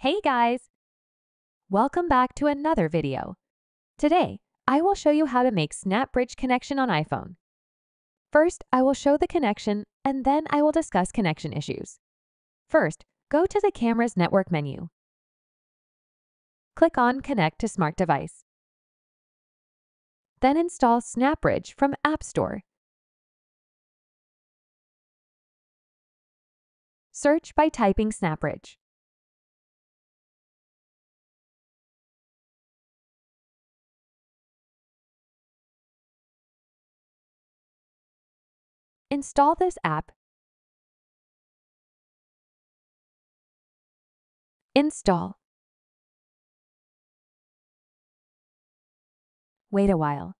Hey guys! Welcome back to another video. Today, I will show you how to make SnapBridge connection on iPhone. First, I will show the connection and then I will discuss connection issues. First, go to the camera's network menu. Click on Connect to Smart Device. Then install SnapBridge from App Store. Search by typing SnapBridge. Install this app. Install. Wait a while.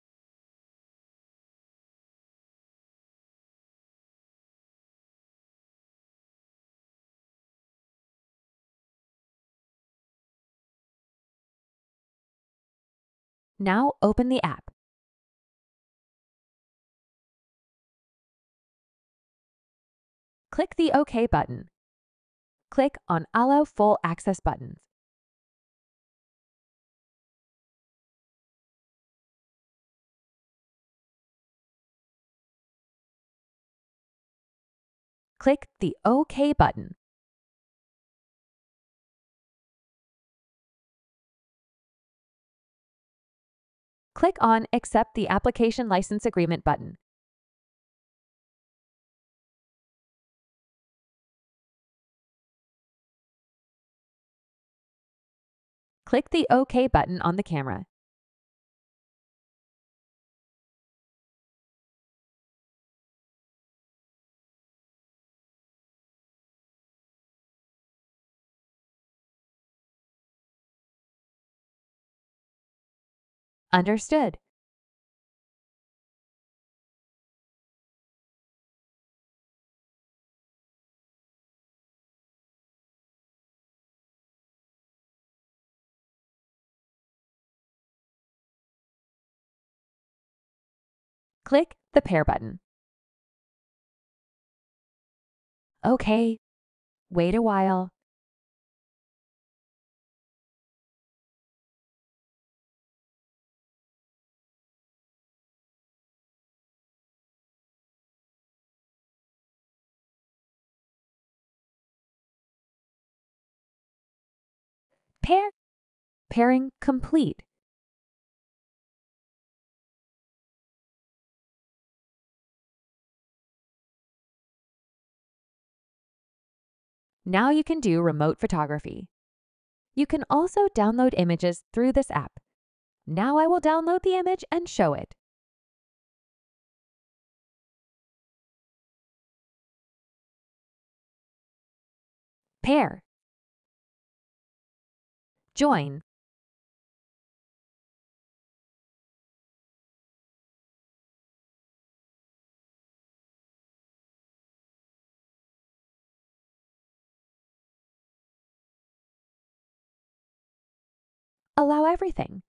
Now open the app. Click the OK button. Click on Allow Full Access buttons. Click the OK button. Click on Accept the Application License Agreement button. Click the OK button on the camera. Understood. Click the Pair button. Okay, wait a while. Pair. Pairing complete. Now you can do remote photography. You can also download images through this app. Now I will download the image and show it. Pair. Join. Allow everything.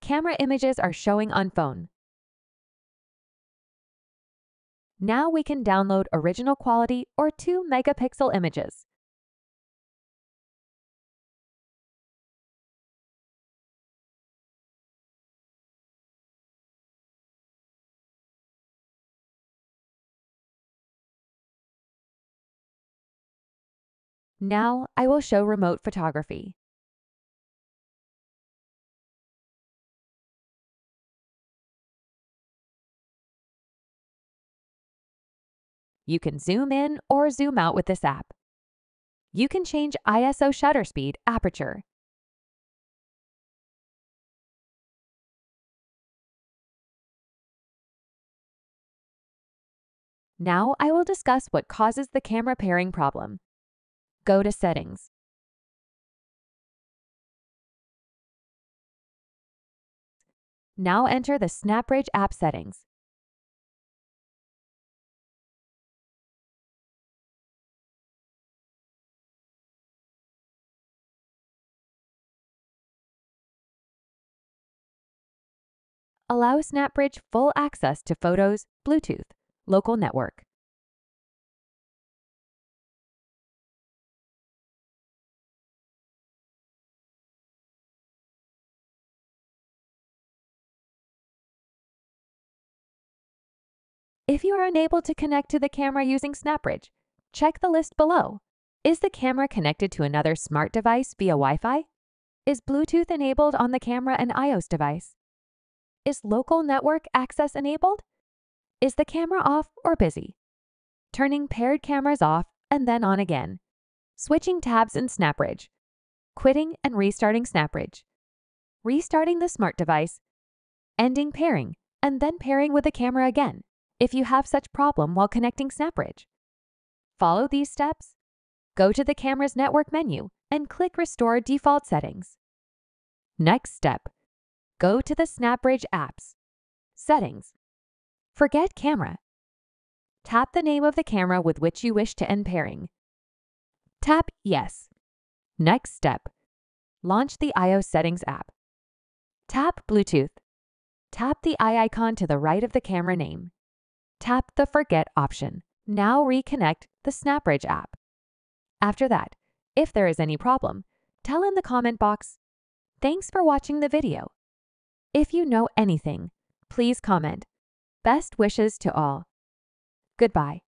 Camera images are showing on phone. Now we can download original quality or 2-megapixel images. Now I will show remote photography. You can zoom in or zoom out with this app. You can change ISO shutter speed, aperture. Now I will discuss what causes the camera pairing problem. Go to Settings. Now enter the SnapBridge app settings. Allow SnapBridge full access to photos, Bluetooth, local network. If you are unable to connect to the camera using SnapBridge, check the list below. Is the camera connected to another smart device via Wi-Fi? Is Bluetooth enabled on the camera and iOS device? Is local network access enabled? Is the camera off or busy? Turning paired cameras off and then on again. Switching tabs in SnapBridge. Quitting and restarting SnapBridge. Restarting the smart device. Ending pairing and then pairing with the camera again, if you have such problem while connecting SnapBridge. Follow these steps. Go to the camera's network menu and click Restore Default Settings. Next step, go to the SnapBridge Apps, Settings, Forget Camera. Tap the name of the camera with which you wish to end pairing. Tap Yes. Next step, launch the iOS Settings app. Tap Bluetooth. Tap the eye icon to the right of the camera name. Tap the Forget option. Now reconnect the SnapBridge app. After that, if there is any problem, tell in the comment box. Thanks for watching the video. If you know anything, please comment. Best wishes to all. Goodbye.